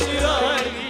खुश रही।